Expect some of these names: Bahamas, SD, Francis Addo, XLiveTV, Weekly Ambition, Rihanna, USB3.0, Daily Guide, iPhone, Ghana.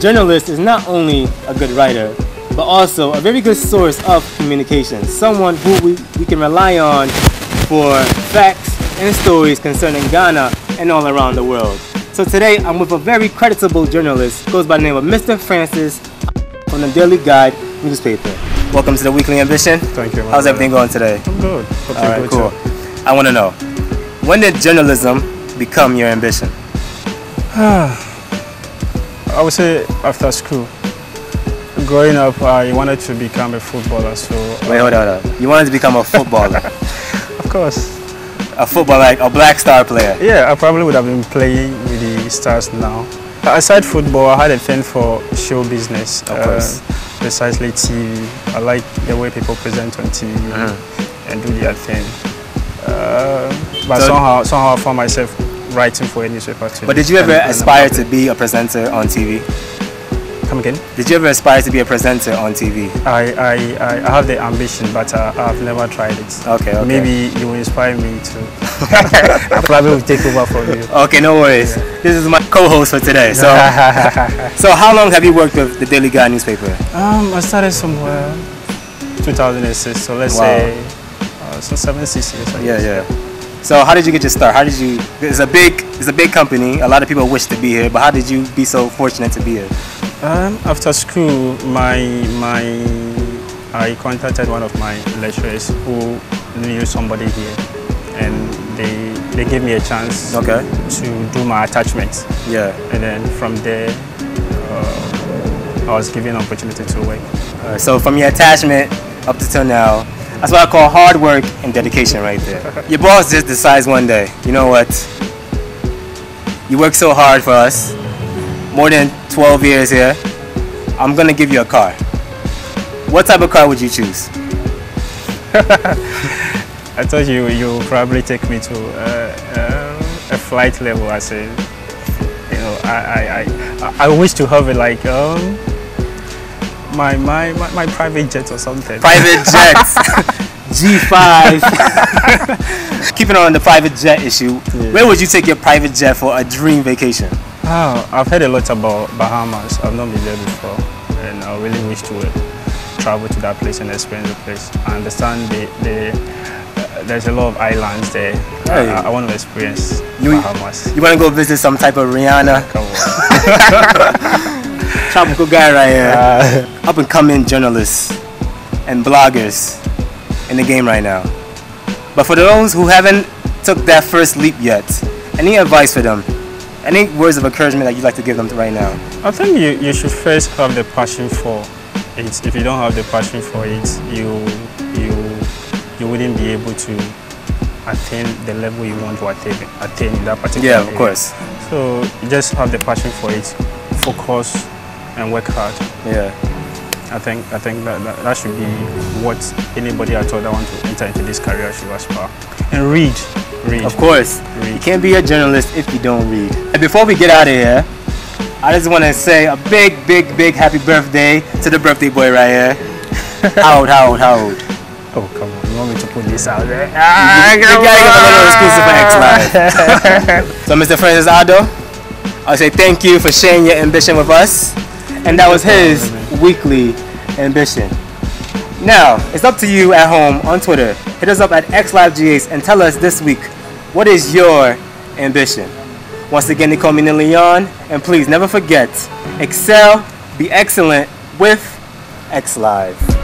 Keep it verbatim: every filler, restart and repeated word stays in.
journalist is not only a good writer, but also a very good source of communication. Someone who we, we can rely on for facts and stories concerning Ghana and all around the world. So today I'm with a very creditable journalist, goes by the name of Mister Francis from the Daily Guide newspaper. Welcome to the Weekly Ambition. Thank you. How's everything going today? I'm good. Hope all right, cool. Too. I want to know, when did journalism become your ambition? I would say after school. Growing up, I wanted to become a footballer. So wait, hold on, hold on. You wanted to become a footballer? Of course. A footballer, like a black star player? Yeah, I probably would have been playing with the stars now. Aside football, I had a thing for show business. Of course. Uh, precisely T V. I like the way people present on T V mm-hmm. and do their thing. Uh, but so somehow, somehow I found myself writing for a newspaper too. But did you ever and, aspire and to be a presenter on T V? Come again? Did you ever aspire to be a presenter on T V? I, I, I have the ambition, but I, I've never tried it. Okay, okay. Maybe you will inspire me to. I probably will take over from you. Okay, no worries. Yeah. This is my co-host for today. So, so how long have you worked with the Daily Guide newspaper? Um, I started somewhere two thousand six, so let's wow. say uh, so seven, six years. I yeah, guess. yeah. So how did you get your start? How did you? It's a big, it's a big company. A lot of people wish to be here, but how did you be so fortunate to be here? Um, after school, my my, I contacted one of my lecturers who knew somebody here, and they they gave me a chance. Okay. To do my attachments. Yeah. And then from there, uh, I was given an opportunity to work. All right. So from your attachment up to till now. That's what I call hard work and dedication right there. Your boss just decides one day, you know what? You work so hard for us, more than twelve years here, I'm gonna give you a car. What type of car would you choose? I thought you you probably take me to uh, uh, a flight level. I said, you know, I, I, I, I wish to have it like, um, My, my my my private jet or something. Private jets, G five. Keeping on the private jet issue, yeah. Where would you take your private jet for a dream vacation? Oh, I've heard a lot about Bahamas. I've not been there before, and I really wish to uh, travel to that place and experience the place. I understand the, the uh, there's a lot of islands there. Hey. I, I want to experience you, Bahamas. You want to go visit some type of Rihanna? Come on. Tropical guy right here, uh, up and coming journalists and bloggers in the game right now. But for those who haven't took that first leap yet, any advice for them? Any words of encouragement that you'd like to give them right now? I think you, you should first have the passion for it. If you don't have the passion for it, you you you wouldn't be able to attain the level you want to attain attain in that particular. Yeah, of area. course. So you just have the passion for it. Focus. And work hard. Yeah, I think I think that, that that should be what anybody at all that want to enter into this career should aspire. And read, read. Of course, read. You can't be a journalist if you don't read. And before we get out of here, I just want to say a big, big, big happy birthday to the birthday boy right here. How old? How old? How old? Oh come on! You want me to put this out there? Ah, you, you gotta give a little exclusive for X Live. So, Mister Francis Addo, I say thank you for sharing your ambition with us. And that was his Weekly Ambition. Now, it's up to you at home on Twitter. Hit us up at X live eight and tell us this week, what is your ambition? Once again, they call me Leon, and please never forget, excel, be excellent with X live.